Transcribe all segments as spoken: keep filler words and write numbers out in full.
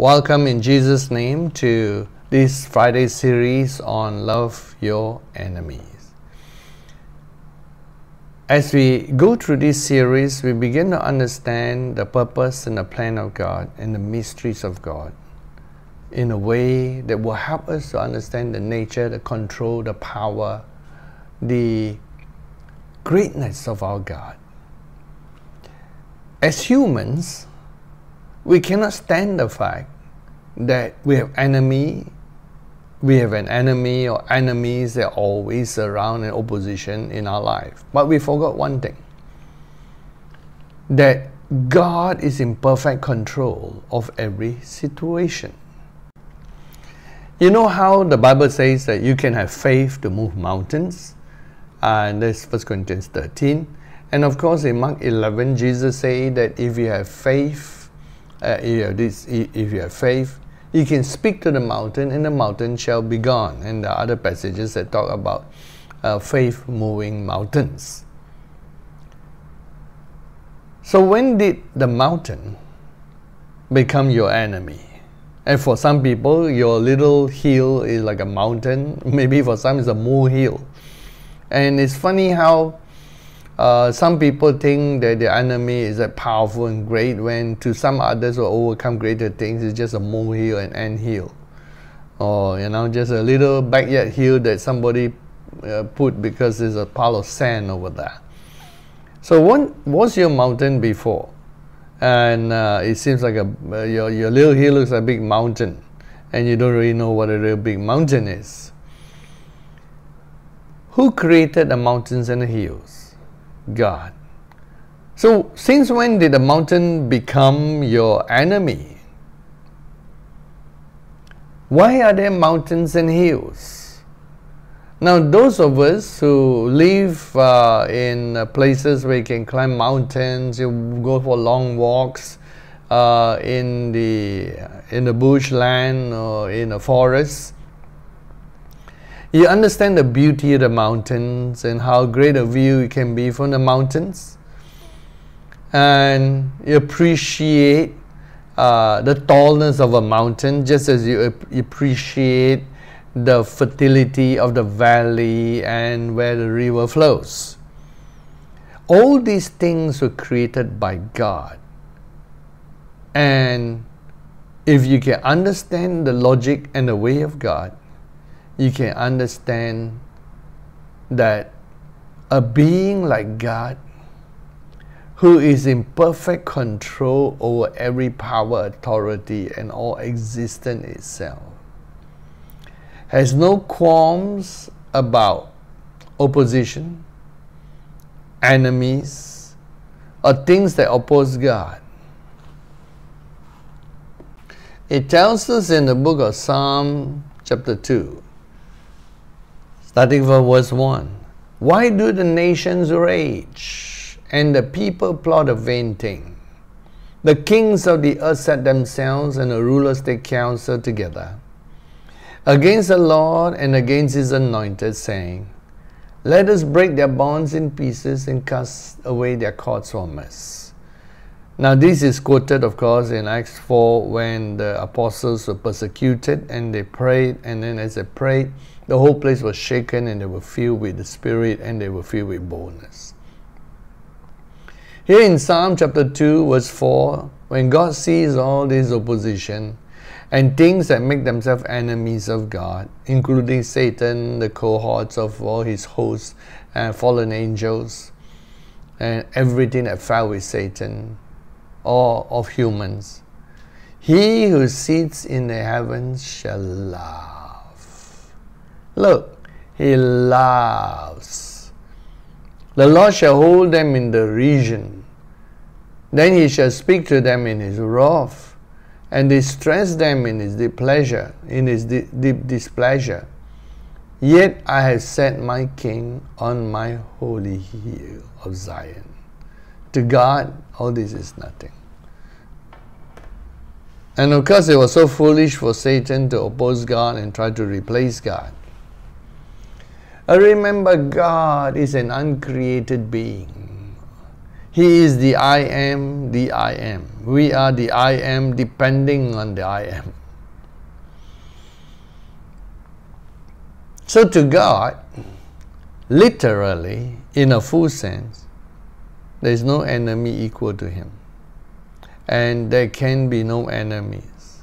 Welcome in Jesus' name to this Friday series on Love Your Enemies. As we go through this series, we begin to understand the purpose and the plan of God and the mysteries of God in a way that will help us to understand the nature, the control, the power, the greatness of our God. As humans, we cannot stand the fact that we have enemy, we have an enemy or enemies that are always around in opposition in our life. But we forgot one thing, that God is in perfect control of every situation. You know how the Bible says that you can have faith to move mountains? Uh, and that's First Corinthians thirteen. And of course in Mark eleven, Jesus said that if you have faith, Uh, if, you have this, if you have faith, you can speak to the mountain and the mountain shall be gone. And there are other passages that talk about uh, faith moving mountains. So when did the mountain become your enemy? And for some people, your little hill is like a mountain. Maybe for some it's a molehill. And it's funny how Uh, some people think that the enemy is that powerful and great, when to some others who overcome greater things, it's just a molehill and ant hill, or you know, just a little backyard hill that somebody uh, put because there's a pile of sand over there. So what was your mountain before? And uh, it seems like a uh, your your little hill looks like a big mountain, and you don't really know what a real big mountain is. Who created the mountains and the hills? God. So since when did the mountain become your enemy? Why are there mountains and hills? Now those of us who live uh, in uh, places where you can climb mountains, you go for long walks uh, in the in the bushland or in the forest, you understand the beauty of the mountains and how great a view it can be from the mountains. And you appreciate uh, the tallness of a mountain, just as you appreciate the fertility of the valley and where the river flows. All these things were created by God. And if you can understand the logic and the way of God, you can understand that a being like God, who is in perfect control over every power, authority, and all existence itself, has no qualms about opposition, enemies, or things that oppose God. It tells us in the book of Psalm chapter two, starting from verse one. Why do the nations rage, and the people plot a vain thing? The kings of the earth set themselves, and the rulers take counsel together against the Lord and against His anointed, saying, let us break their bonds in pieces and cast away their cords from us. Now this is quoted, of course, in Acts four, when the apostles were persecuted and they prayed, and then as they prayed, the whole place was shaken and they were filled with the Spirit and they were filled with boldness. Here in Psalm chapter two verse four, when God sees all this opposition and things that make themselves enemies of God, including Satan, the cohorts of all his hosts and fallen angels and everything that fell with Satan or of humans, He who sits in the heavens shall laugh. Look, He laughs. The Lord shall hold them in derision. Then He shall speak to them in His wrath, and distress them in His displeasure, in His di deep displeasure. Yet I have set my King on my holy hill of Zion. To God, all this is nothing. And of course, it was so foolish for Satan to oppose God and try to replace God. Remember, God is an uncreated being. He is the I am, the I am. We are the I am depending on the I am. So to God, literally, in a full sense, there is no enemy equal to Him. And there can be no enemies.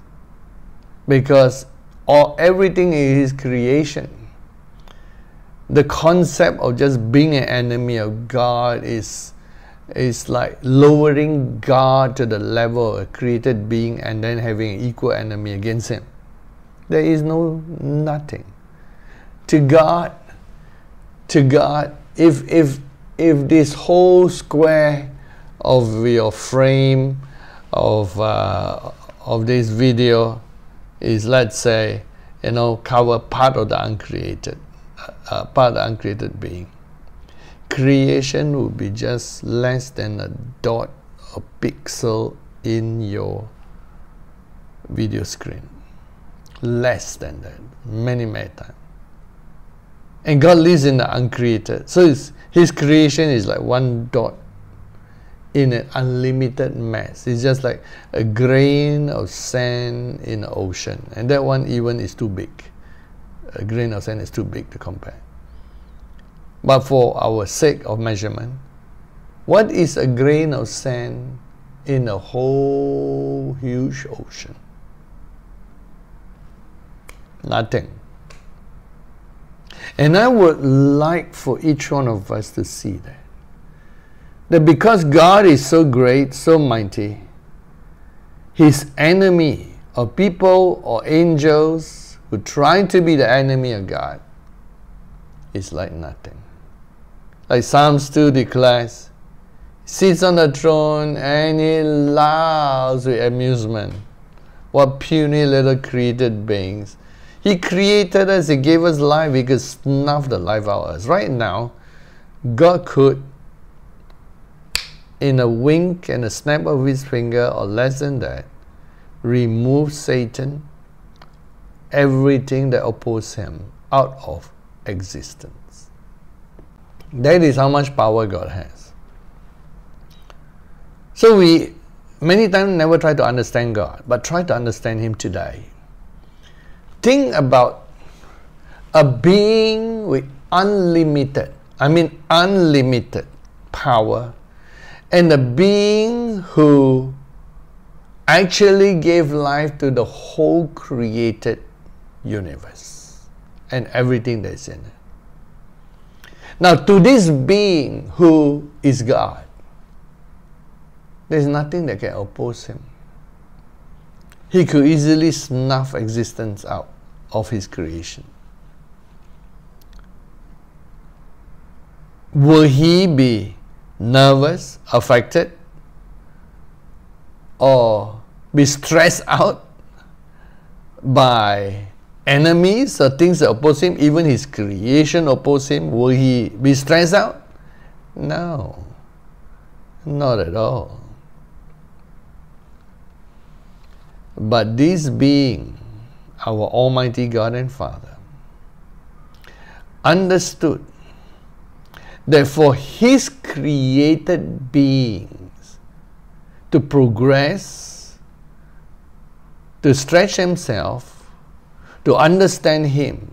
Because all, everything is His creation. The concept of just being an enemy of God is, is like lowering God to the level of a created being and then having an equal enemy against Him. There is no nothing. To God, to God, if, if, if this whole square of your frame of, uh, of this video is, let's say, you know, cover part of the uncreated. Uh, part of the uncreated being, creation will be just less than a dot, a pixel in your video screen. Less than that, many, many times. And God lives in the uncreated, so it's, His creation is like one dot in an unlimited mass. It's just like a grain of sand in the ocean, and that one even is too big. A grain of sand is too big to compare. But for our sake of measurement, what is a grain of sand in a whole huge ocean? Nothing. And I would like for each one of us to see that. That because God is so great, so mighty, His enemy, or people, or angels, who try to be the enemy of God is like nothing. Like Psalm two declares, sits on the throne and He laughs with amusement. What puny little created beings. He created us, He gave us life, He could snuff the life out of us. Right now, God could, in a wink and a snap of His finger or less than that, remove Satan, everything that opposes Him, out of existence. That is how much power God has. So we many times never try to understand God, but try to understand Him today. Think about a being with unlimited, I mean unlimited power, and a being who actually gave life to the whole created universe and everything that's in it. Now, to this being who is God, there's nothing that can oppose Him. He could easily snuff existence out of His creation. Will He be nervous, affected, or be stressed out by enemies or things that oppose Him? Even His creation oppose Him. Will He be stressed out? No, not at all. But this being, our Almighty God and Father, understood that for His created beings to progress, to stretch Himself, to understand Him,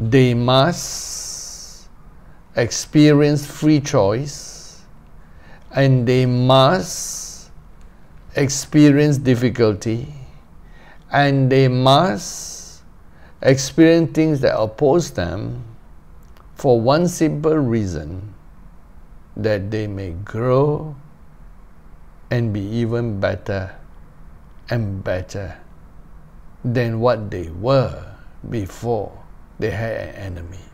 they must experience free choice, and they must experience difficulty, and they must experience things that oppose them, for one simple reason: that they may grow and be even better and better than what they were before they had an enemy.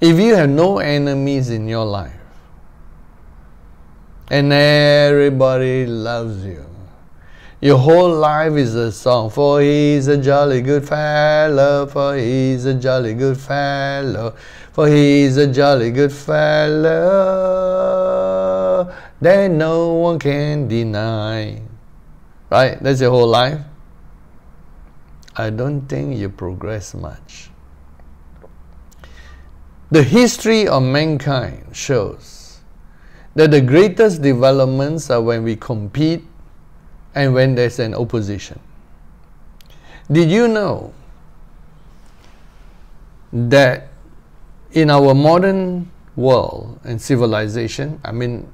If you have no enemies in your life, and everybody loves you, your whole life is a song, for he's a jolly good fellow, for he's a jolly good fellow, for he's a jolly good fellow, that no one can deny. Right? That's your whole life. I don't think you progress much. The history of mankind shows that the greatest developments are when we compete and when there's an opposition. Did you know that in our modern world and civilization, I mean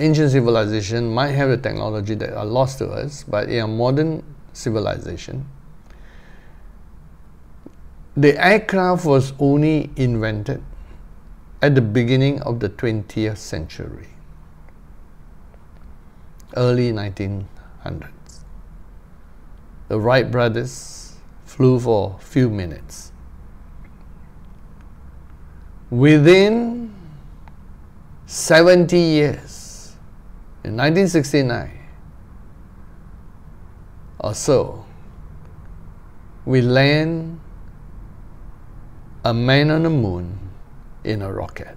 ancient civilization might have the technology that are lost to us, but in a modern civilization, the aircraft was only invented at the beginning of the twentieth century, early nineteen hundreds. The Wright brothers flew for a few minutes. Within seventy years, in nineteen sixty-nine or so, we land a man on the moon in a rocket.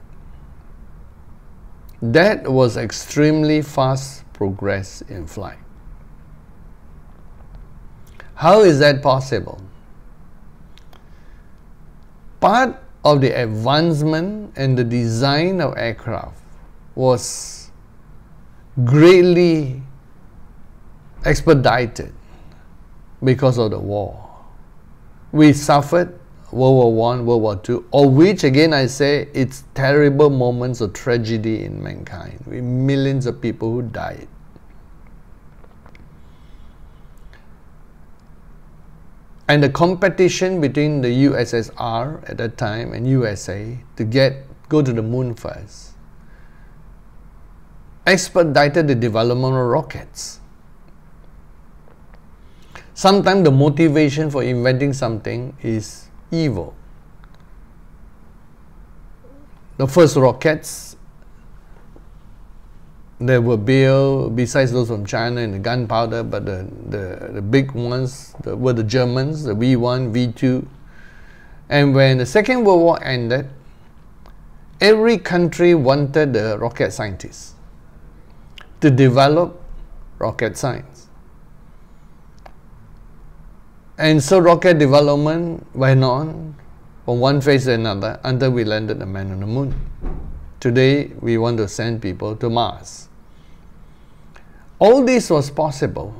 That was extremely fast progress in flight. How is that possible? Part of the advancement and the design of aircraft was greatly expedited because of the war. We suffered World War One, World War Two, of which again I say it's terrible moments of tragedy in mankind, with millions of people who died. And the competition between the U S S R at that time and U S A to get go to the moon first expedited the development of rockets. Sometimes the motivation for inventing something is evil. The first rockets that were built, besides those from China and the gunpowder, but the, the, the big ones the, were the Germans, the V one, V two. And when the Second World War ended, every country wanted the rocket scientists to develop rocket science. And so rocket development went on from one phase to another until we landed a man on the moon. Today we want to send people to Mars. All this was possible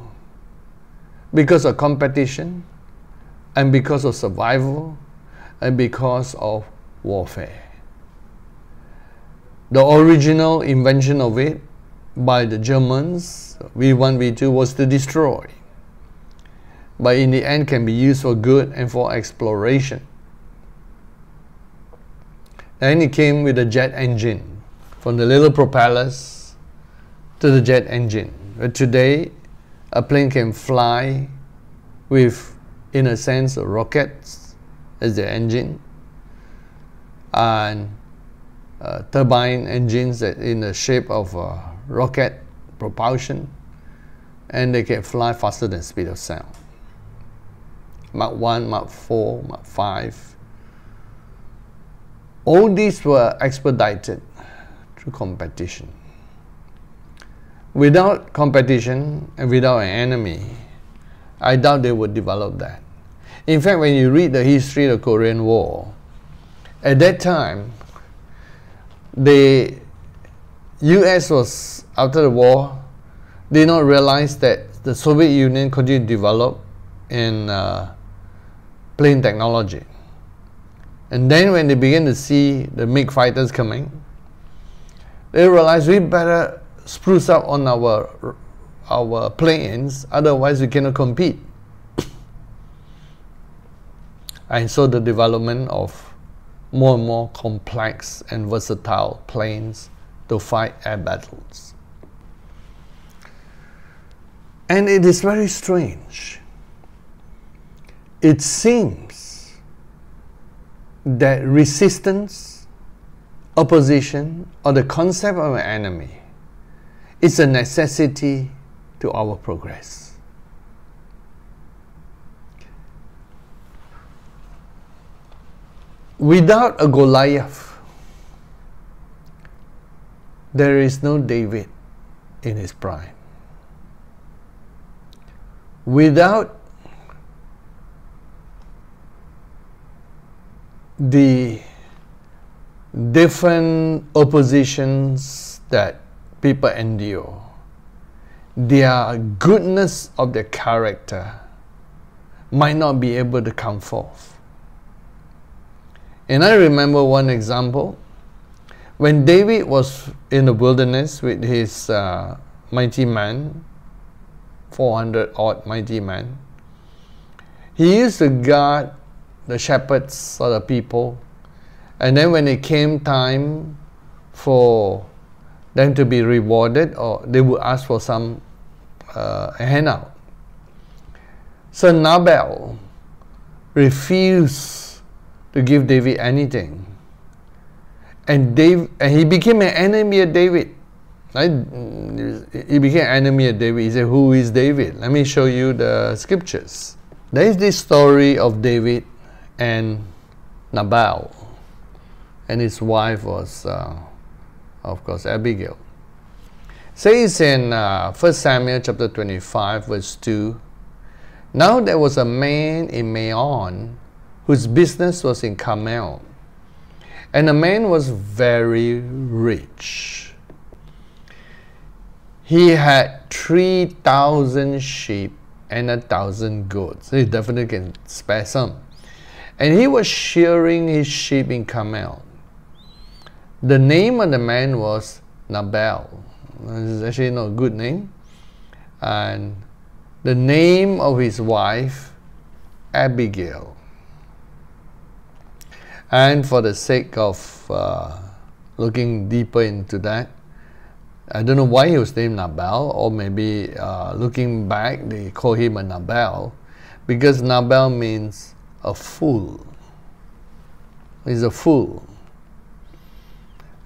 because of competition and because of survival and because of warfare. The original invention of it by the Germans, V one, V two, was to destroy, but in the end can be used for good and for exploration. And it came with a jet engine, from the little propellers to the jet engine. But today, a plane can fly with, in a sense, rockets as the engine, and uh, turbine engines that in the shape of uh, rocket propulsion, and they can fly faster than the speed of sound. Mark one, Mark four, Mark five. All these were expedited through competition. Without competition and without an enemy, I doubt they would develop that. In fact, when you read the history of the Korean War, at that time, the U S was, after the war, did not realize that the Soviet Union continued to develop in uh, plane technology. And then when they began to see the MiG fighters coming, they realized we better spruce up on our our planes, otherwise we cannot compete. And so the development of more and more complex and versatile planes to fight air battles. And it is very strange. It seems that resistance, opposition, or the concept of an enemy is a necessity to our progress. Without a Goliath, there is no David in his prime. Without the different oppositions that people endure, their goodness of their character might not be able to come forth. And I remember one example. When David was in the wilderness with his uh, mighty man, four hundred odd mighty man, he used to guard the shepherds or the people. And then when it came time for them to be rewarded, or they would ask for some uh, handout. So Nabal refused to give David anything. And, Dave, and he became an enemy of David. Right? He became an enemy of David. He said, who is David? Let me show you the scriptures. There is this story of David and Nabal. And his wife was, uh, of course, Abigail. Says in uh, First Samuel chapter twenty-five, verse two, now there was a man in Maon whose business was in Carmel, and the man was very rich. He had three thousand sheep and a thousand goats. He definitely can spare some. And he was shearing his sheep in Carmel. The name of the man was Nabal. This is actually not a good name. And the name of his wife, Abigail. And for the sake of uh, looking deeper into that, I don't know why he was named Nabal, or maybe uh, looking back, they call him a Nabal, because Nabal means a fool. He's a fool.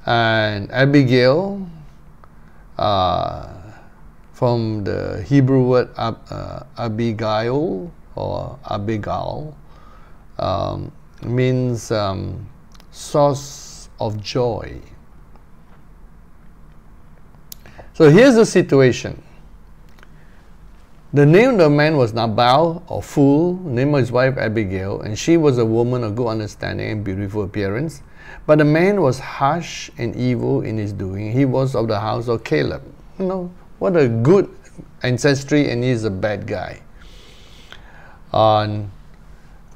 And Abigail, uh, from the Hebrew word ab, uh, Abigail or Abigail, um, means um, source of joy. So here's the situation. The name of the man was Nabal, or fool, name of his wife Abigail, and she was a woman of good understanding and beautiful appearance. But the man was harsh and evil in his doing. He was of the house of Caleb. You know, what a good ancestry, and he's a bad guy. Um,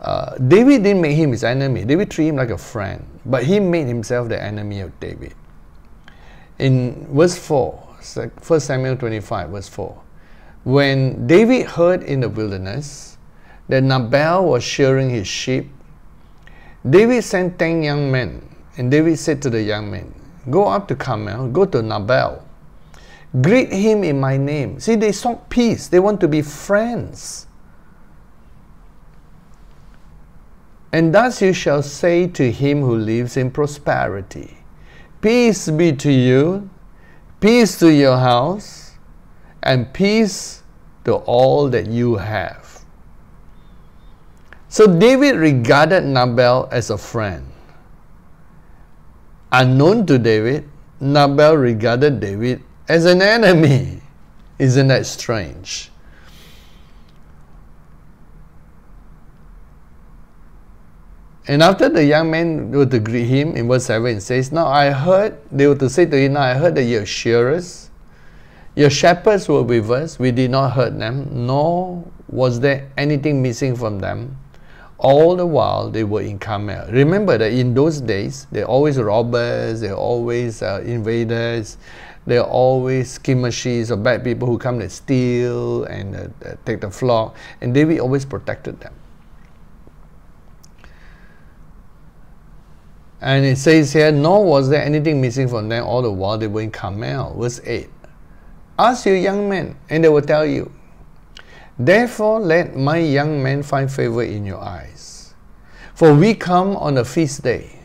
uh, David didn't make him his enemy. David treated him like a friend, but he made himself the enemy of David. In verse four, First Samuel twenty-five, verse four, when David heard in the wilderness that Nabal was shearing his sheep, David sent ten young men, and David said to the young men, go up to Carmel, go to Nabal, greet him in my name. See, they sought peace. They want to be friends. And thus you shall say to him who lives in prosperity, peace be to you, peace to your house, and peace to all that you have. So David regarded Nabal as a friend. Unknown to David, Nabal regarded David as an enemy. Isn't that strange? And after the young men were to greet him, in verse seven it says, now I heard, they were to say to him, now I heard that you are shearers. Your shepherds were with us, we did not hurt them, nor was there anything missing from them. All the while they were in Carmel. Remember that in those days, they're always robbers, they're always uh, invaders, they're always skirmishes or bad people who come to steal and uh, take the flock. And David always protected them. And it says here, nor was there anything missing from them all the while they were in Carmel. Verse eight. Ask your young men, and they will tell you. Therefore let my young men find favor in your eyes, for we come on a feast day.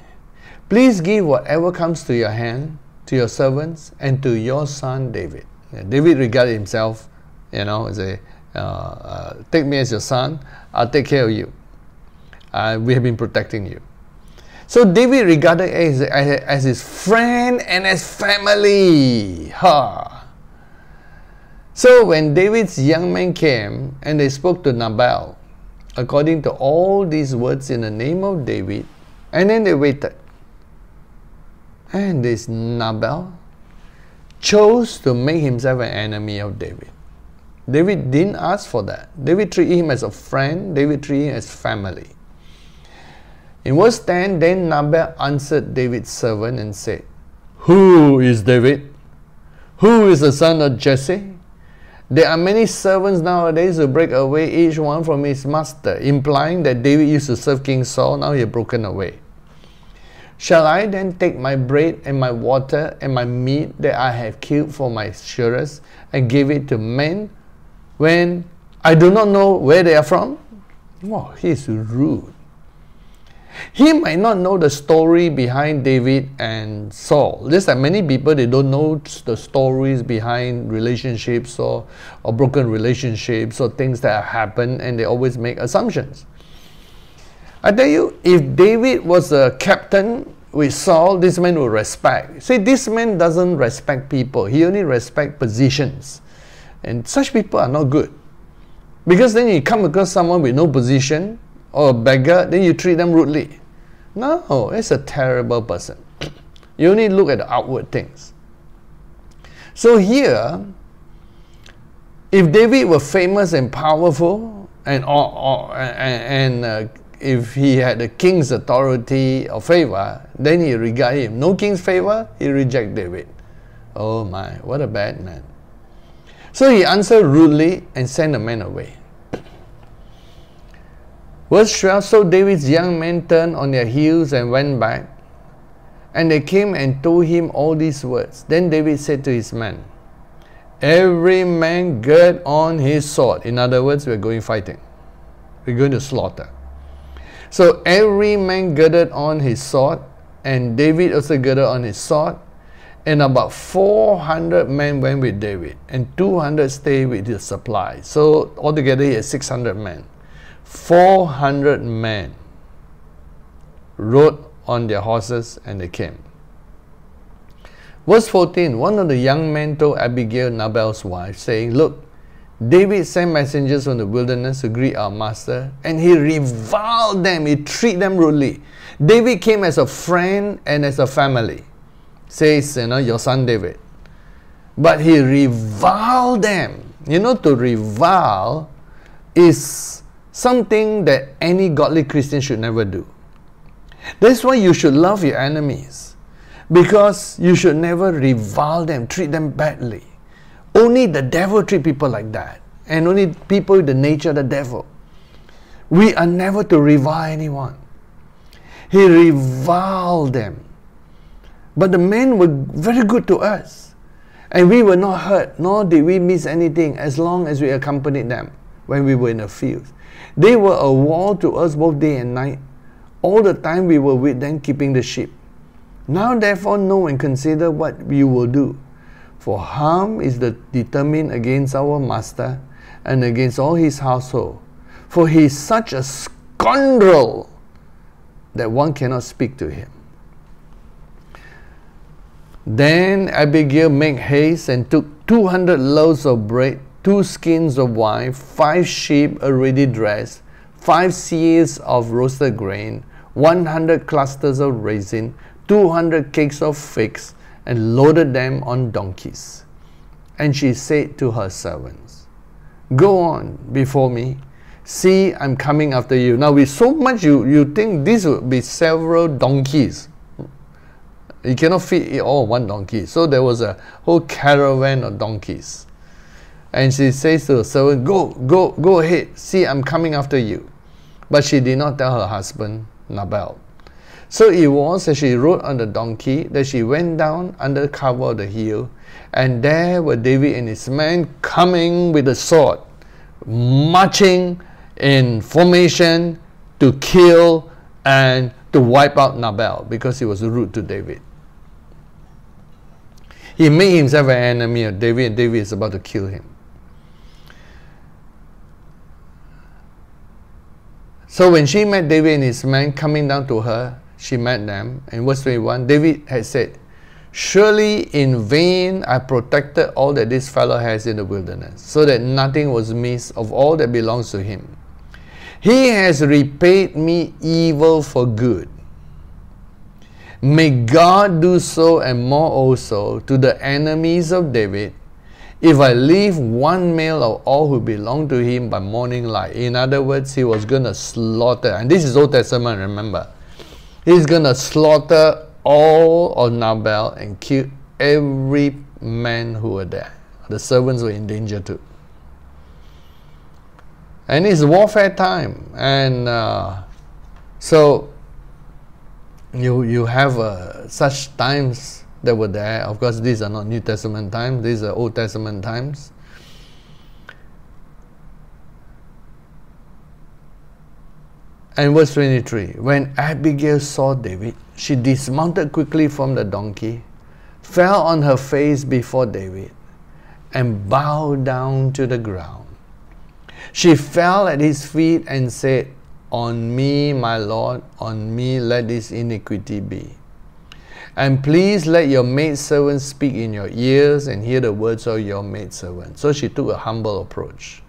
Please give whatever comes to your hand, to your servants, and to your son David. Yeah, David regarded himself, you know, as a, uh, uh, take me as your son, I'll take care of you. Uh, we have been protecting you. So David regarded as, as, as his friend and as family. Ha! So when David's young men came and they spoke to Nabal, according to all these words in the name of David, and then they waited. and this Nabal chose to make himself an enemy of David. David didn't ask for that. David treated him as a friend. David treated him as family. In verse ten, then Nabal answered David's servant and said, "Who is David? Who is the son of Jesse? There are many servants nowadays who break away, each one from his master," implying that David used to serve King Saul, now he had broken away. "Shall I then take my bread and my water and my meat that I have killed for my shearers and give it to men when I do not know where they are from?" Wow, he is rude. He might not know the story behind David and Saul. Just like many people, they don't know the stories behind relationships or, or broken relationships or things that have happened, and they always make assumptions. I tell you, if David was a captain with Saul, this man would respect. See, this man doesn't respect people. He only respects positions. And such people are not good. Because then you come across someone with no position or a beggar, then you treat them rudely. No, it's a terrible person. You only look at the outward things. So here, if David were famous and powerful, and, or, or, and, and uh, if he had the king's authority or favor, then he regarded him. No king's favor, he rejected David. Oh my, what a bad man. So he answered rudely and sent the man away. Verse twelve, so David's young men turned on their heels and went back, and they came and told him all these words. Then David said to his men, "Every man gird on his sword." In other words, we're going fighting. We're going to slaughter. So every man girded on his sword, and David also girded on his sword, and about four hundred men went with David, and two hundred stayed with his supply. So altogether he had six hundred men. four hundred men rode on their horses and they came. Verse fourteen, one of the young men told Abigail, Nabal's wife, saying, "Look, David sent messengers from the wilderness to greet our master, and he reviled them, he treated them rudely. David came as a friend and as a family," says, you know, your son David. "But he reviled them." You know, to revile is something that any godly Christian should never do. That's why you should love your enemies, because you should never revile them, treat them badly. Only the devil treats people like that, and only people with the nature of the devil. We are never to revile anyone. He reviled them. But the men were very good to us, and we were not hurt, nor did we miss anything, as long as we accompanied them when we were in the fields. They were a wall to us both day and night. All the time we were with them keeping the sheep. Now therefore know and consider what you will do. For harm is determined against our master and against all his household. For he is such a scoundrel that one cannot speak to him. Then Abigail made haste and took two hundred loaves of bread, two skins of wine, five sheep already dressed, five seas of roasted grain, one hundred clusters of raisin, two hundred cakes of figs, and loaded them on donkeys. And she said to her servants, "Go on before me. See, I'm coming after you." Now with so much, you, you think this would be several donkeys. You cannot feed it all one donkey. So there was a whole caravan of donkeys. And she says to her servant, go, go, go ahead. See, I'm coming after you." But she did not tell her husband, Nabal. So it was as she rode on the donkey that she went down under cover of the hill, and there were David and his men coming with a sword, marching in formation to kill and to wipe out Nabal because he was rude to David. He made himself an enemy of David, and David is about to kill him. So when she met David and his men coming down to her, she met them. In verse twenty-one, David had said, "Surely in vain I protected all that this fellow has in the wilderness, so that nothing was missed of all that belongs to him. He has repaid me evil for good, May God do so and more also to the enemies of David, if I leave one male of all who belong to him by morning light. In other words, he was going to slaughter, and this is Old Testament, remember. He's going to slaughter all of Nabal and kill every man who were there. The servants were in danger too. And it's warfare time, and uh, so you you have uh, such times that were there. Of course, these are not New Testament times, these are Old Testament times. And verse twenty-three, when Abigail saw David, she dismounted quickly from the donkey, fell on her face before David, and bowed down to the ground. She fell at his feet and said, "On me, my Lord, on me let this iniquity be. And please let your maidservant speak in your ears and hear the words of your maidservant." So she took a humble approach.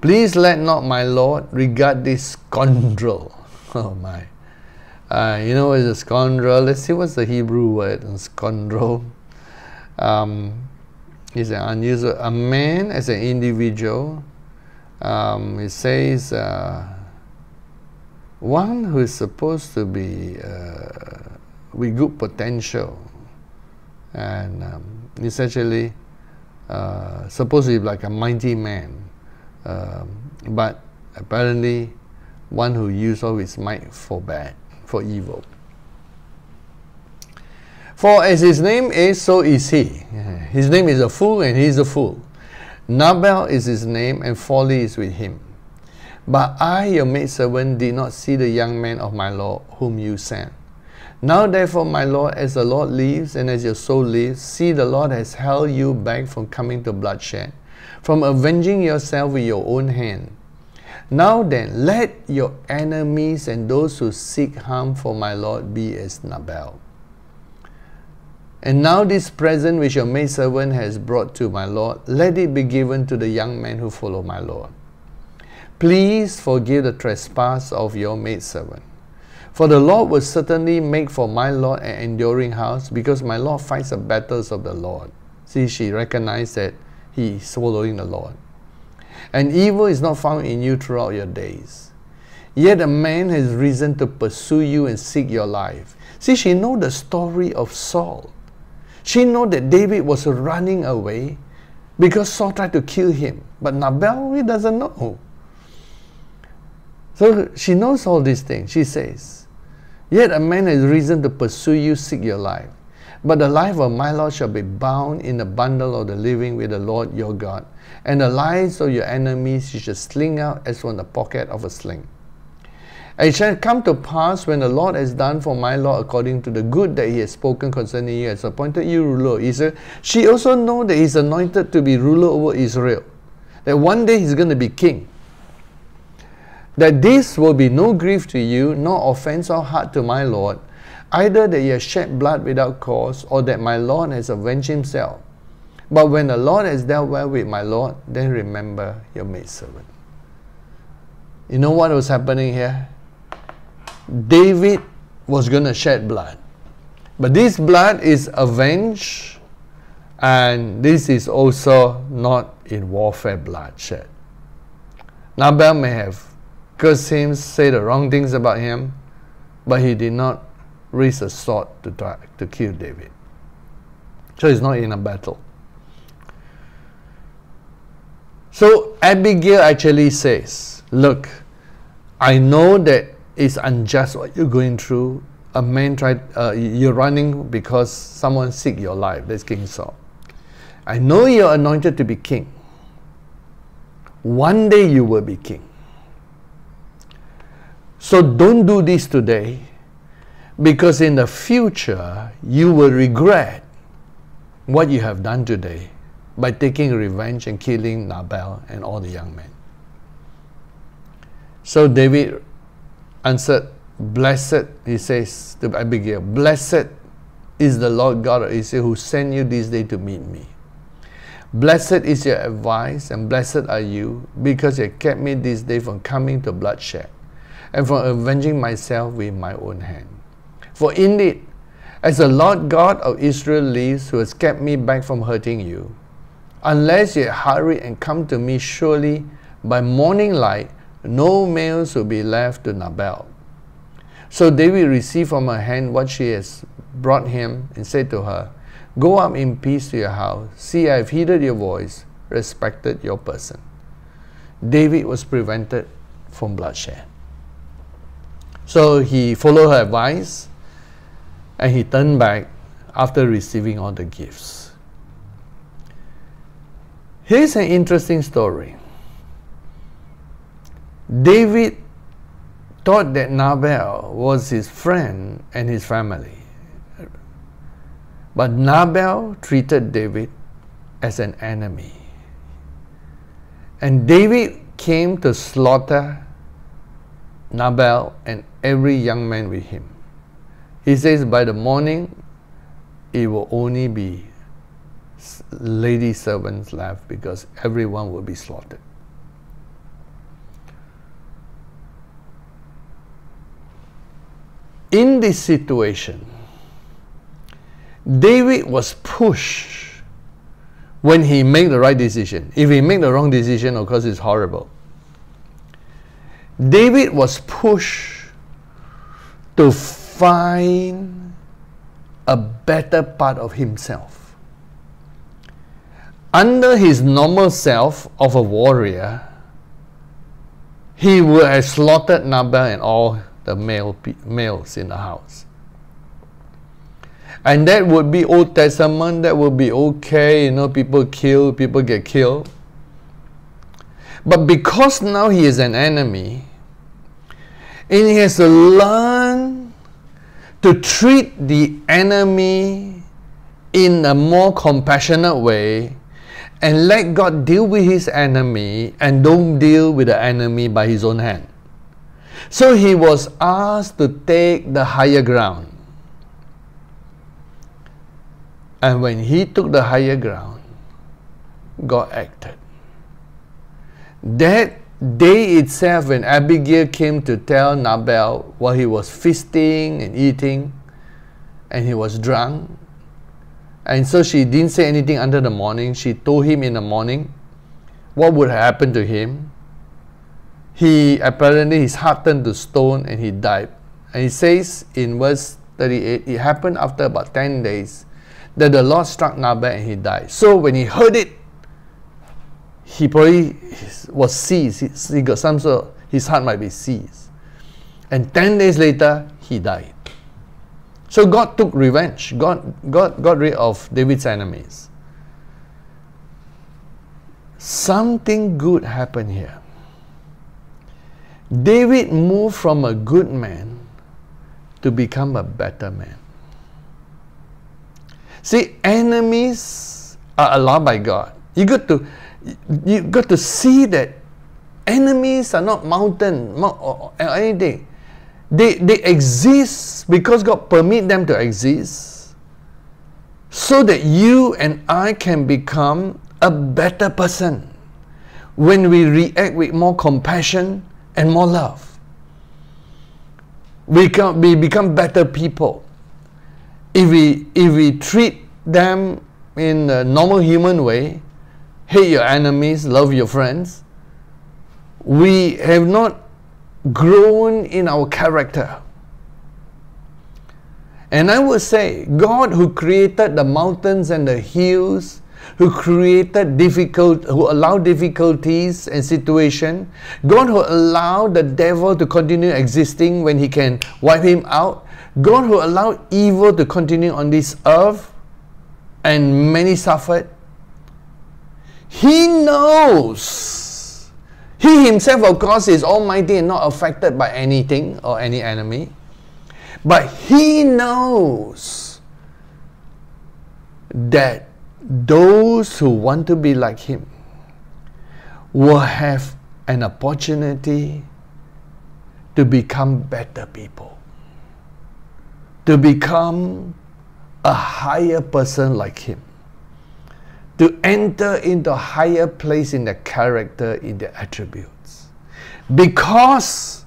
"Please let not my Lord regard this scoundrel." Oh my. Uh, you know what is a scoundrel? Let's see what's the Hebrew word, scoundrel. Um, It's an unusual, a man as an individual. Um, it says uh, one who is supposed to be uh, with good potential, and um, essentially uh, supposed to be like a mighty man, uh, but apparently one who used all his might for bad, for evil. For as his name is, so is he. His name is a fool, and he is a fool. Nabal is his name, and folly is with him. But I, your maidservant, did not see the young man of my Lord, whom you sent. Now therefore, my Lord, as the Lord lives, and as your soul lives, see, the Lord has held you back from coming to bloodshed, from avenging yourself with your own hand. Now then, let your enemies and those who seek harm for my Lord be as Nabal. And now this present which your maidservant has brought to my Lord, let it be given to the young men who follow my Lord. Please forgive the trespass of your maidservant. For the Lord will certainly make for my Lord an enduring house, because my Lord fights the battles of the Lord. See, she recognized that he is following the Lord. And evil is not found in you throughout your days. Yet a man has risen to pursue you and seek your life. See, she knows the story of Saul. She knew that David was running away because Saul tried to kill him. But Nabal, he doesn't know. So she knows all these things. She says, "Yet a man has reason to pursue you, seek your life. But the life of my Lord shall be bound in the bundle of the living with the Lord your God. And the lives of your enemies you shall sling out as from the pocket of a sling. It shall come to pass when the Lord has done for my Lord according to the good that he has spoken concerning you, has appointed you ruler of Israel." She also knows that he's anointed to be ruler over Israel, that one day he's going to be king. "That this will be no grief to you, nor offense or hurt to my Lord, either that you have shed blood without cause, or that my Lord has avenged himself. But when the Lord has dealt well with my Lord, then remember your maidservant." You know what was happening here? David was going to shed blood, but this blood is avenged, and this is also not in warfare bloodshed. Nabal may have cursed him, said the wrong things about him, but he did not raise a sword to try to kill David. So he's not in a battle. So Abigail actually says, "Look, I know that it's unjust what you're going through. A man tried, uh, you're running because someone seek your life." That's King Saul. "I know you're anointed to be king. One day you will be king. So don't do this today, because in the future you will regret what you have done today by taking revenge and killing Nabal and all the young men." So David answered, "Blessed," he says to Abigail, "Blessed is the Lord God of Israel who sent you this day to meet me. Blessed is your advice, and blessed are you, because you kept me this day from coming to bloodshed, and from avenging myself with my own hand. For indeed, as the Lord God of Israel lives, who has kept me back from hurting you, unless you hurry and come to me, surely by morning light no males will be left to Nabal. So David received from her hand what she has brought him, and said to her, Go up in peace to your house. See, I have heeded your voice, respected your person. David was prevented from bloodshed. So he followed her advice, and he turned back after receiving all the gifts. Here's an interesting story. David thought that Nabal was his friend and his family. But Nabal treated David as an enemy. And David came to slaughter Nabal and every young man with him. He says by the morning, it will only be lady servants left because everyone will be slaughtered. In this situation, David was pushed when he made the right decision. If he made the wrong decision, of course, it's horrible. David was pushed to find a better part of himself. Under his normal self of a warrior, he would have slaughtered Nabal and all the male males in the house. And that would be Old Testament, that would be okay, you know, people kill, people get killed. But because now he is an enemy, and he has to learn to treat the enemy in a more compassionate way, and let God deal with his enemy, and don't deal with the enemy by his own hand. So he was asked to take the higher ground. And when he took the higher ground, God acted. That day itself, when Abigail came to tell Nabal while he was feasting and eating, and he was drunk, and so she didn't say anything until the morning. She told him in the morning what would happen to him. He apparently, his heart turned to stone and he died. And it says in verse thirty-eight, it happened after about ten days that the Lord struck Nabal and he died. So when he heard it, he probably was seized. He got some sort of, his heart might be seized. And ten days later, he died. So God took revenge. God, God got rid of David's enemies. Something good happened here. David moved from a good man to become a better man. See, enemies are allowed by God. You got to, you got to see that enemies are not mountain or anything. They, they exist because God permits them to exist so that you and I can become a better person when we react with more compassion and more love. We, can, we become better people if we, if we treat them in a normal human way. Hate your enemies, love your friends. We have not grown in our character. And I would say, God, who created the mountains and the hills, who created difficult, who allowed difficulties and situation, God who allowed the devil to continue existing when he can wipe him out, God who allowed evil to continue on this earth and many suffered, he knows. He himself, of course, is almighty and not affected by anything or any enemy, but he knows that those who want to be like him will have an opportunity to become better people, to become a higher person like him, to enter into a higher place in their character, in their attributes, because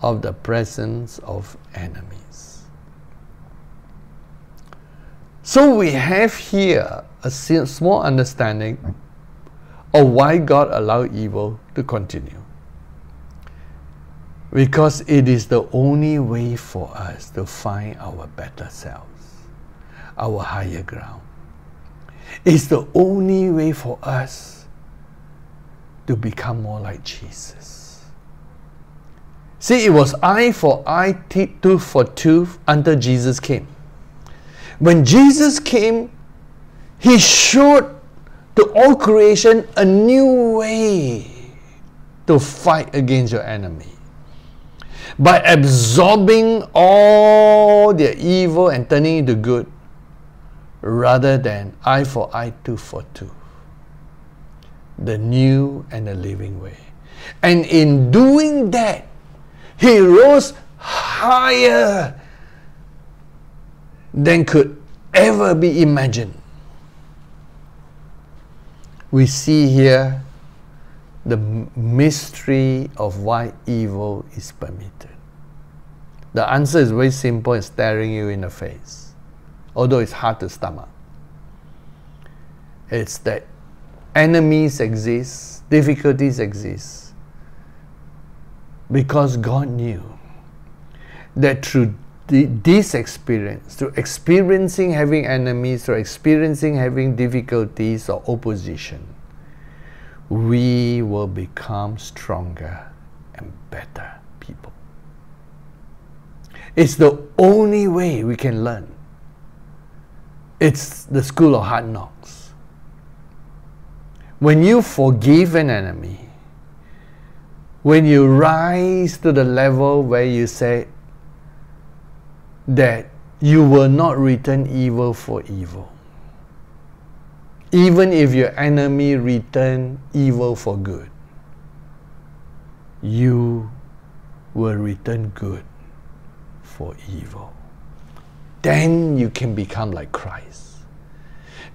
of the presence of enemies. So we have here a small understanding of why God allowed evil to continue. Because it is the only way for us to find our better selves, our higher ground. It's the only way for us to become more like Jesus. See, it was eye for eye, tooth for tooth until Jesus came. When Jesus came, he showed to all creation a new way to fight against your enemy. By absorbing all their evil and turning into good, rather than eye for eye, tooth for tooth. The new and the living way. And in doing that, he rose higher than could ever be imagined. We see here the mystery of why evil is permitted. The answer is very simple and staring you in the face, although it's hard to stomach. It's that enemies exist, difficulties exist, because God knew that through this experience, through experiencing having enemies, through experiencing having difficulties or opposition, we will become stronger and better people. It's the only way we can learn. It's the school of hard knocks. When you forgive an enemy, when you rise to the level where you say that you will not return evil for evil, even if your enemy return evil for good, you will return good for evil. Then you can become like Christ.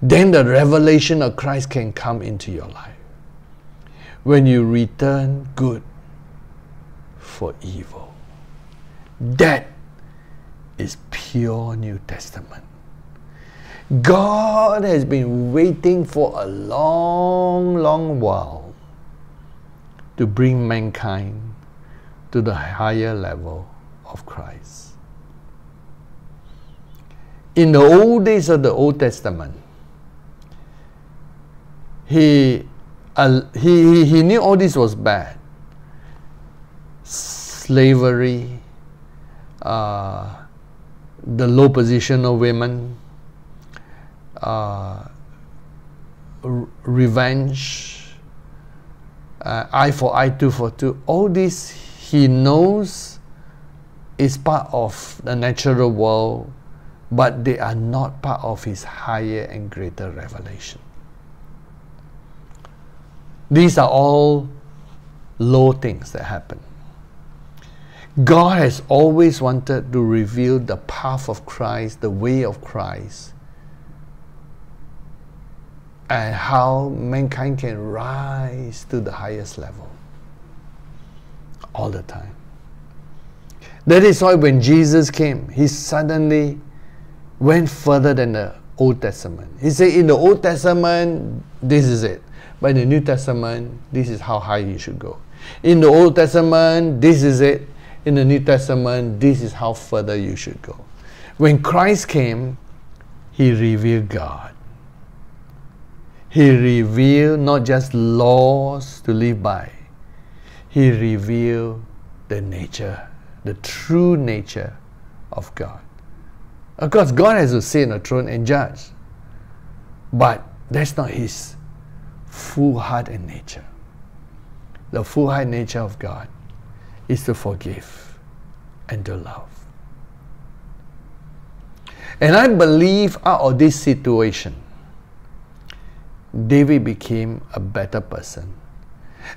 Then the revelation of Christ can come into your life. When you return good for evil, that is pure New Testament. God has been waiting for a long, long while to bring mankind to the higher level of Christ. In the old days of the Old Testament, he, uh, he, he knew all this was bad. Slavery, uh, the low position of women, Uh, revenge, uh, eye for eye, tooth for tooth. All this he knows is part of the natural world, but they are not part of his higher and greater revelation. These are all low things that happen. God has always wanted to reveal the path of Christ, the way of Christ, and how mankind can rise to the highest level all the time. That is why when Jesus came, he suddenly went further than the Old Testament. He said in the Old Testament, this is it. But in the New Testament, this is how high you should go. In the Old Testament, this is it. In the New Testament, this is how further you should go. When Christ came, he revealed God. He revealed not just laws to live by. He revealed the nature, the true nature of God. Of course, God has to sit on a throne and judge. But that's not his full heart and nature. The full heart nature of God is to forgive and to love. And I believe out of this situation, David became a better person.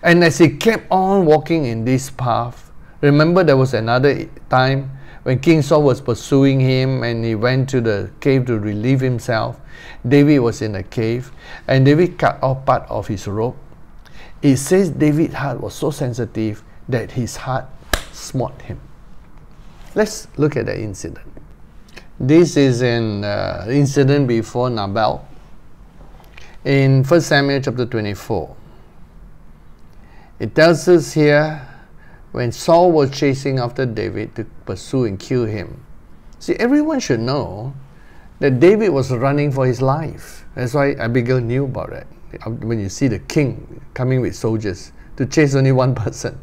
And as he kept on walking in this path, remember there was another time when King Saul was pursuing him and he went to the cave to relieve himself. David was in the cave and David cut off part of his robe. It says David's heart was so sensitive that his heart smote him. Let's look at the incident. This is an uh, incident before Nabal in First Samuel chapter twenty-four. It tells us here when Saul was chasing after David to pursue and kill him. See, everyone should know that David was running for his life. That's why Abigail knew about it. When you see the king coming with soldiers to chase only one person.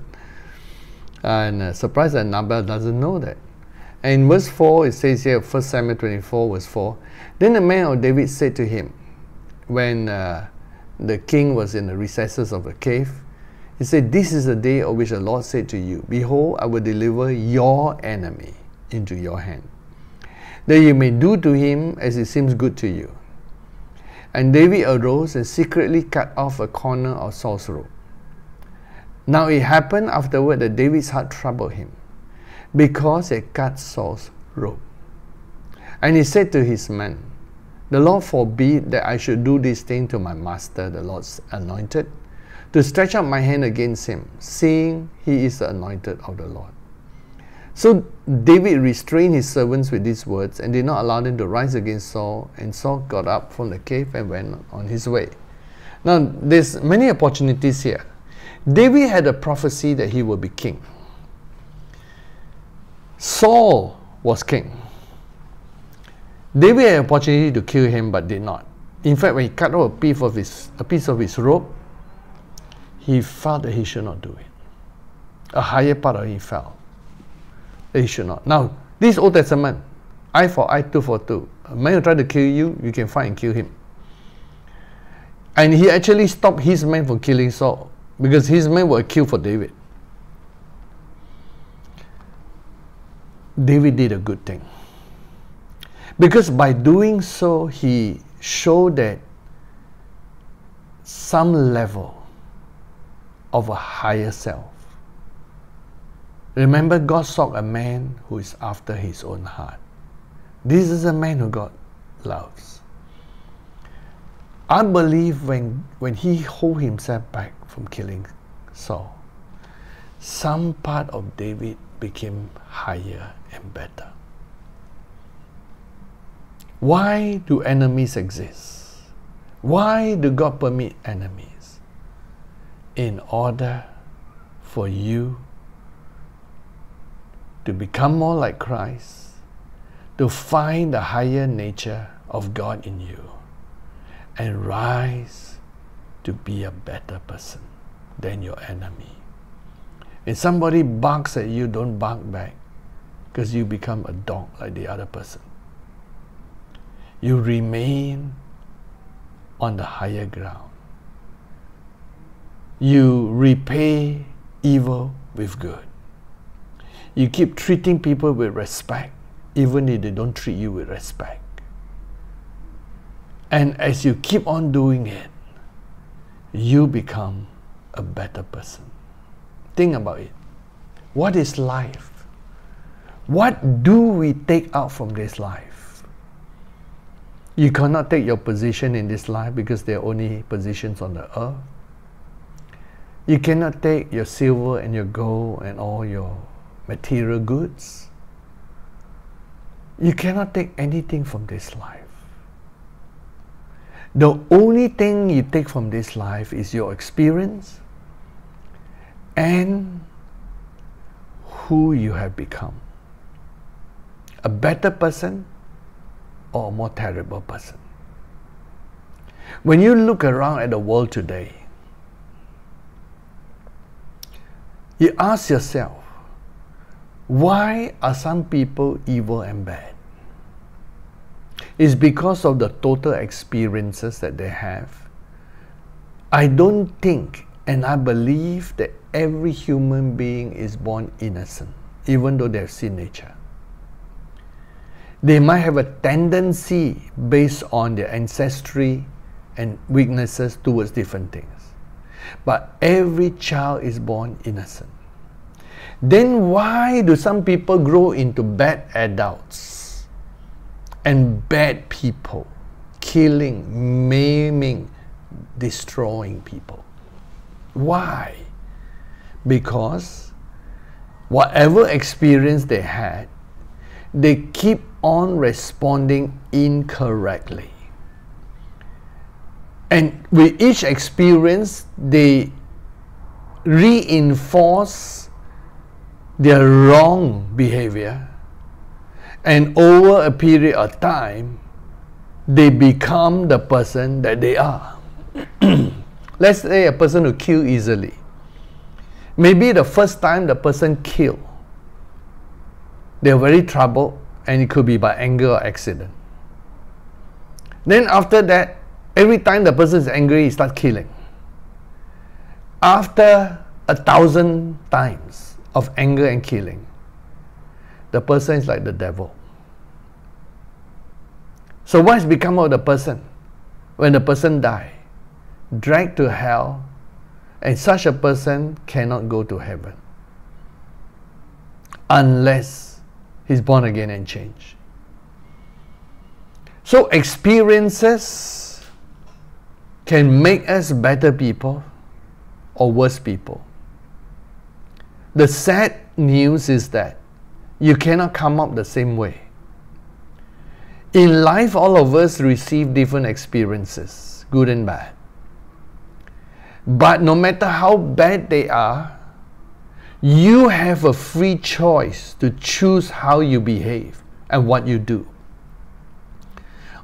And uh, surprised that Nabal doesn't know that. And in verse four, it says here, First Samuel twenty-four, verse four, "Then the man of David said to him," when uh, the king was in the recesses of a cave, he said, "This is the day of which the Lord said to you, Behold, I will deliver your enemy into your hand, that you may do to him as it seems good to you." And David arose and secretly cut off a corner of Saul's robe. Now it happened afterward that David's heart troubled him, because he cut Saul's robe. And he said to his men, "The Lord forbid that I should do this thing to my master, the Lord's anointed, to stretch out my hand against him, seeing he is the anointed of the Lord." So David restrained his servants with these words and did not allow them to rise against Saul. And Saul got up from the cave and went on his way. Now there's many opportunities here. David had a prophecy that he would be king. Saul was king. David had an opportunity to kill him but did not. In fact, when he cut off a piece of his, a piece of his robe, he felt that he should not do it. A higher part of him felt that he should not. Now, this Old Testament, eye for eye, tooth for tooth. A man who tried to kill you, you can fight and kill him. And he actually stopped his men from killing Saul, because his men were killed for David. David did a good thing, because by doing so, he showed that some level of a higher self. Remember, God sought a man who is after his own heart. This is a man who God loves. I believe when, when he holds himself back from killing Saul, some part of David became higher and better. Why do enemies exist? Why do God permit enemies? In order for you to become more like Christ, to find the higher nature of God in you, and rise to be a better person than your enemy. If somebody barks at you, don't bark back, because you become a dog like the other person. You remain on the higher ground. You repay evil with good. You keep treating people with respect, even if they don't treat you with respect. And as you keep on doing it, you become a better person. Think about it. What is life? What do we take out from this life? You cannot take your position in this life, because there are only positions on the earth. You cannot take your silver and your gold and all your material goods. You cannot take anything from this life. The only thing you take from this life is your experience and who you have become. A better person or a more terrible person. When you look around at the world today, you ask yourself, why are some people evil and bad? It's because of the total experiences that they have. I don't think and I believe that every human being is born innocent, even though they have seen nature. They might have a tendency based on their ancestry and weaknesses towards different things. But every child is born innocent. Then why do some people grow into bad adults and bad people, killing, maiming, destroying people? Why? Because whatever experience they had, they keep on responding incorrectly. And with each experience, they reinforce their wrong behavior, and over a period of time, they become the person that they are. Let's say a person who kills easily. Maybe the first time the person killed, they're very troubled, and it could be by anger or accident. Then after that, every time the person is angry, he starts killing. After a thousand times of anger and killing, the person is like the devil. So what has become of the person when the person dies? Dragged to hell, and such a person cannot go to heaven unless he's born again and changed. So experiences can make us better people or worse people. The sad news is that you cannot come up the same way. In life, all of us receive different experiences, good and bad. But no matter how bad they are, you have a free choice to choose how you behave and what you do.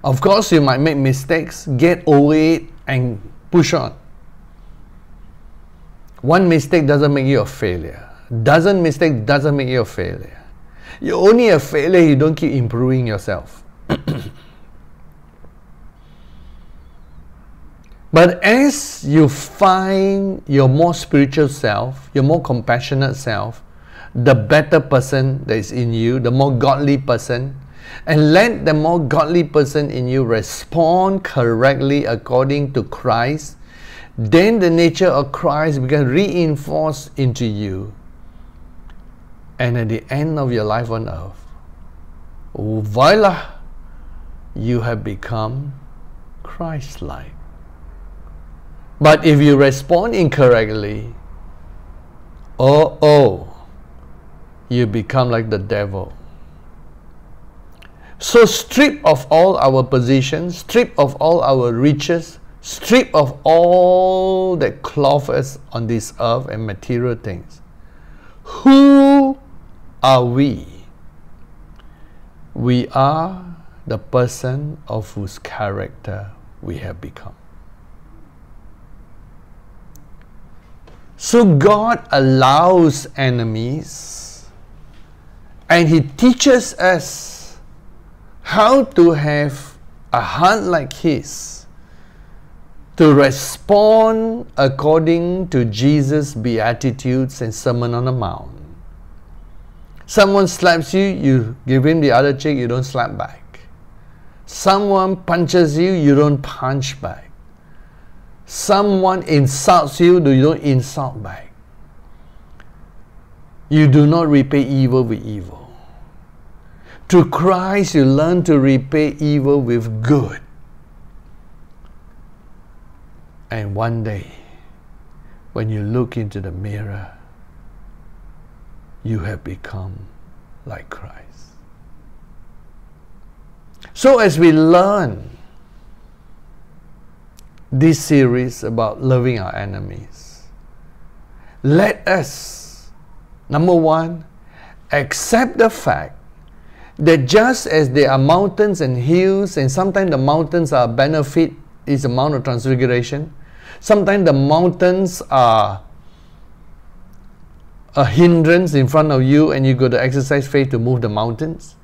Of course, you might make mistakes, get over it, and push on. One mistake doesn't make you a failure. Dozen mistake doesn't make you a failure. You're only a failure if you don't keep improving yourself. But as you find your more spiritual self, your more compassionate self, the better person that is in you, the more godly person, and let the more godly person in you respond correctly according to Christ, then the nature of Christ becomes reinforced into you. And at the end of your life on earth, voila, you have become Christ-like. But if you respond incorrectly, oh, oh, you become like the devil. So strip of all our positions, strip of all our riches, strip of all that clothes us on this earth and material things. Who are we? We are the person of whose character we have become. So God allows enemies, and He teaches us how to have a heart like His, to respond according to Jesus' Beatitudes and Sermon on the Mount. Someone slaps you, you give him the other cheek, you don't slap back. Someone punches you, you don't punch back. Someone insults you, you don't insult back. You do not repay evil with evil. Through Christ, you learn to repay evil with good. And one day, when you look into the mirror, you have become like Christ. So as we learn this series about loving our enemies, let us, number one, accept the fact that just as there are mountains and hills, and sometimes the mountains are a benefit, is the Mount of Transfiguration, sometimes the mountains are a hindrance in front of you, and you got to exercise faith to move the mountains.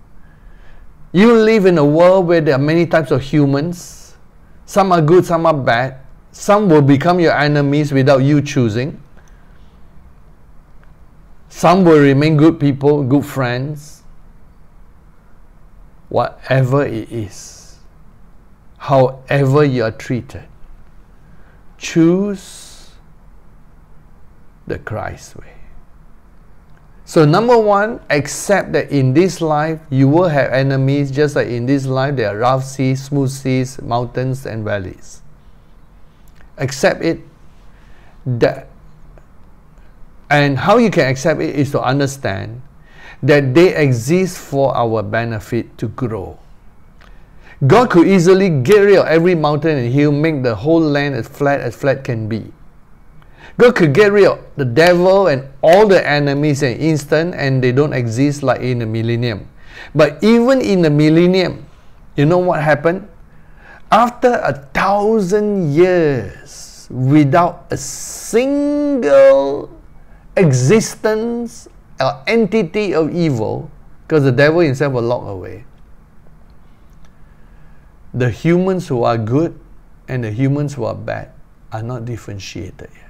You live in a world where there are many types of humans. Some are good, some are bad. Some will become your enemies without you choosing. Some will remain good people, good friends. Whatever it is, however you are treated, choose the Christ way. So number one, accept that in this life you will have enemies, just like in this life there are rough seas, smooth seas, mountains and valleys. Accept it. That, and how you can accept it is to understand that they exist for our benefit to grow. God could easily get rid of every mountain and hill, make the whole land as flat as flat can be. God could get rid of the devil and all the enemies in an instant, and they don't exist like in the millennium. But even in the millennium, you know what happened? After a thousand years without a single existence or entity of evil, because the devil himself was locked away, the humans who are good and the humans who are bad are not differentiated yet.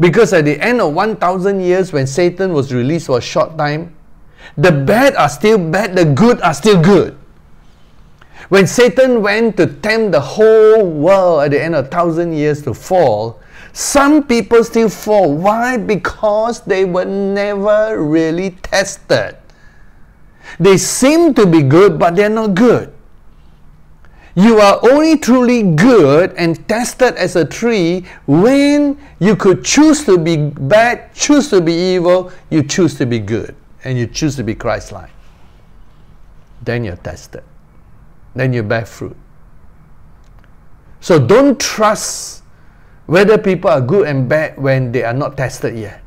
Because at the end of one thousand years, when Satan was released for a short time, the bad are still bad, the good are still good. When Satan went to tempt the whole world at the end of one thousand years to fall, some people still fall. Why? Because they were never really tested. They seem to be good, but they're not good. You are only truly good and tested as a tree when you could choose to be bad, choose to be evil, you choose to be good, and you choose to be Christ-like. Then you're tested. Then you bear fruit. So don't trust whether people are good and bad when they are not tested yet.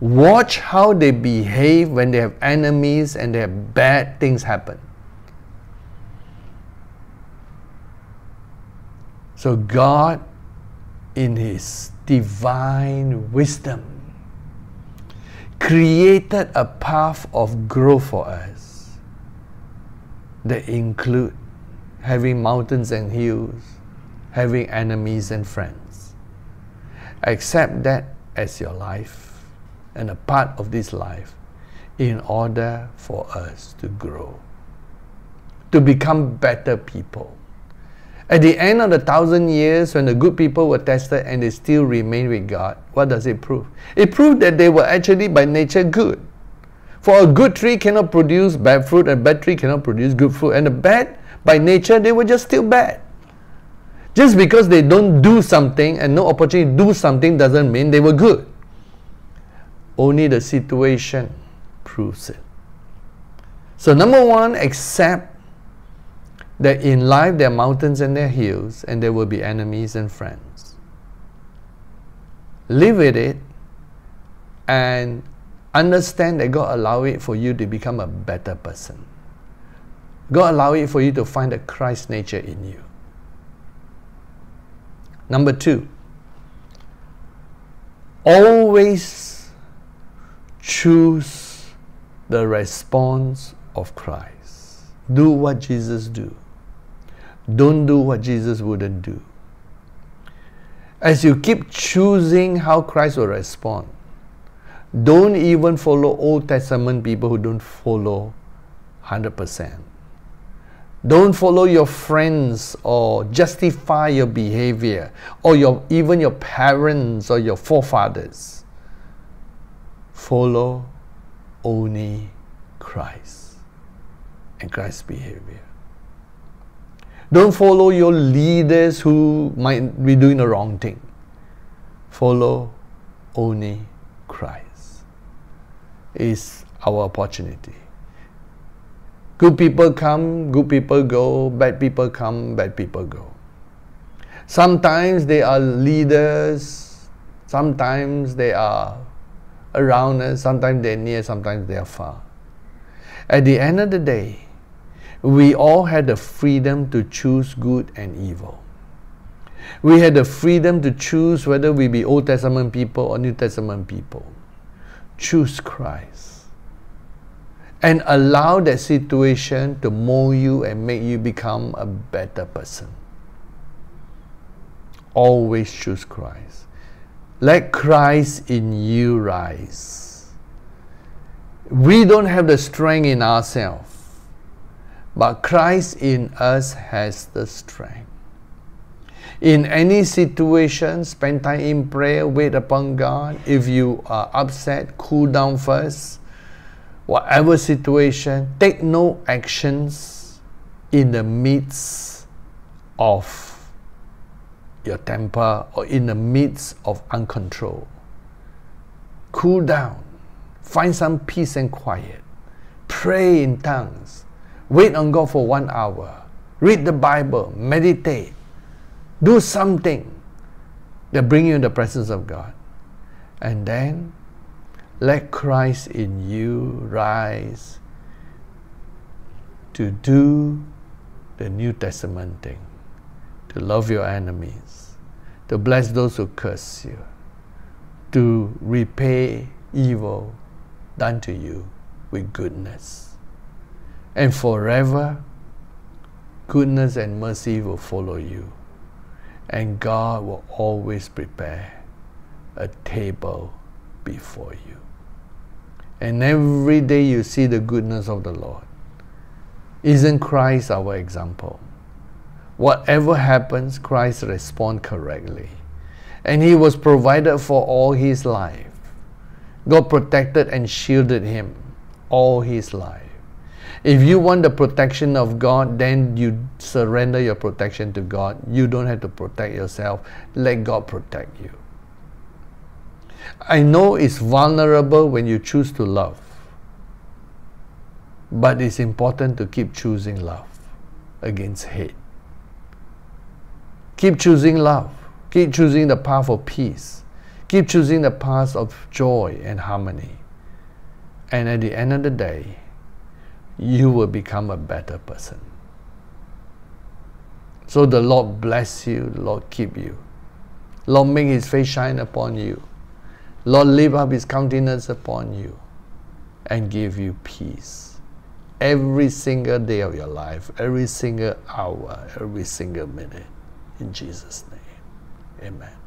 Watch how they behave when they have enemies and they have bad things happen. So God, in His divine wisdom, created a path of growth for us that include having mountains and hills, having enemies and friends. Accept that as your life and a part of this life in order for us to grow, to become better people. At the end of the thousand years, when the good people were tested and they still remain with God, what does it prove? It proved that they were actually by nature good. For a good tree cannot produce bad fruit, and a bad tree cannot produce good fruit. And the bad, by nature, they were just still bad. Just because they don't do something and no opportunity to do something doesn't mean they were good. Only the situation proves it. So number one, accept that in life there are mountains and there are hills, and there will be enemies and friends. Live with it and understand that God allow it for you to become a better person. God allow it for you to find the Christ nature in you. Number two, always choose the response of Christ. Do what Jesus do. Don't do what Jesus wouldn't do. As you keep choosing how Christ will respond, don't even follow Old Testament people who don't follow one hundred percent. Don't follow your friends or justify your behavior or your, even your parents or your forefathers. Follow only Christ and Christ's behavior. Don't follow your leaders who might be doing the wrong thing. Follow only Christ. It's our opportunity. Good people come, good people go. Bad people come, bad people go. Sometimes they are leaders. Sometimes they are around us. Sometimes they are near, sometimes they are far. At the end of the day, we all had the freedom to choose good and evil. We had the freedom to choose whether we be Old Testament people or New Testament people. Choose Christ. And allow that situation to mold you and make you become a better person. Always choose Christ. Let Christ in you rise. We don't have the strength in ourselves, but Christ in us has the strength. In any situation, spend time in prayer, wait upon God. If you are upset, cool down first. Whatever situation, take no actions in the midst of your temper or in the midst of uncontrol. Cool down. Find some peace and quiet. Pray in tongues. Wait on God for one hour. Read the Bible. Meditate. Do something that brings you in the presence of God. And then, let Christ in you rise to do the New Testament thing. To love your enemies. To bless those who curse you. To repay evil done to you with goodness. And forever, goodness and mercy will follow you. And God will always prepare a table before you. And every day you see the goodness of the Lord. Isn't Christ our example? Whatever happens, Christ responds correctly. And he was provided for all his life. God protected and shielded him all his life. If you want the protection of God, then you surrender your protection to God. You don't have to protect yourself. Let God protect you. I know it's vulnerable when you choose to love. But it's important to keep choosing love against hate. Keep choosing love. Keep choosing the path of peace. Keep choosing the path of joy and harmony. And at the end of the day, you will become a better person. So the Lord bless you. The Lord keep you. Lord make his face shine upon you. Lord lift up his countenance upon you and give you peace. Every single day of your life, every single hour, every single minute. In Jesus' name, amen.